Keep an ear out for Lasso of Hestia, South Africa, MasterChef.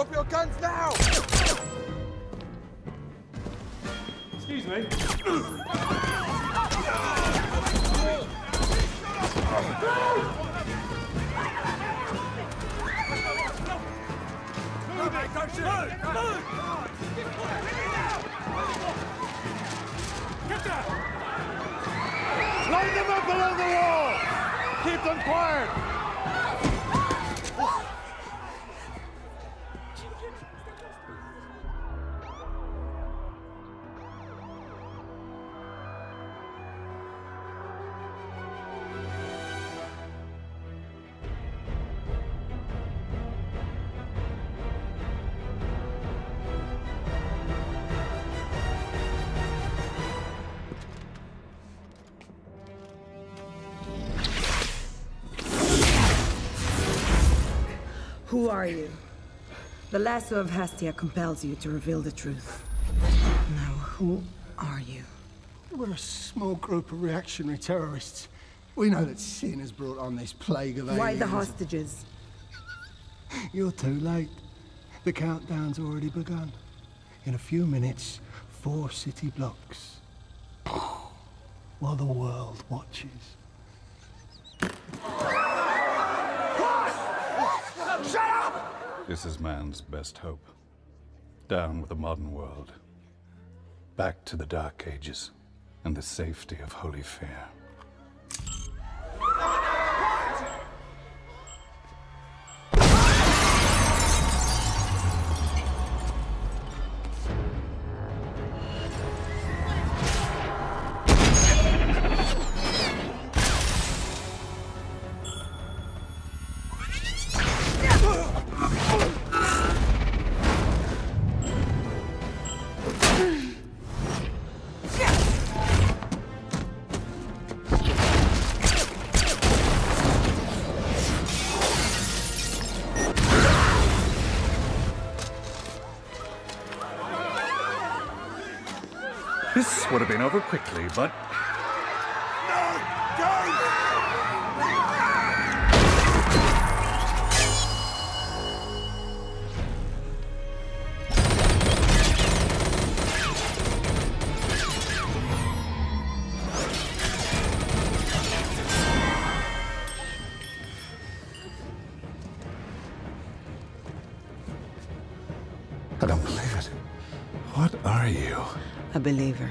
Drop your guns now! Excuse me. Get that! Line them up along the wall! Keep them quiet! Who are you? The Lasso of Hestia compels you to reveal the truth. Now, who are you? We're a small group of reactionary terrorists. We know that sin has brought on this plague of aliens. Why the hostages? You're too late. The countdown's already begun. In a few minutes, 4 city blocks. While the world watches. This is man's best hope. Down with the modern world. Back to the Dark Ages and the safety of holy fear. This would have been over quickly, but... I don't believe it. What are you? A believer.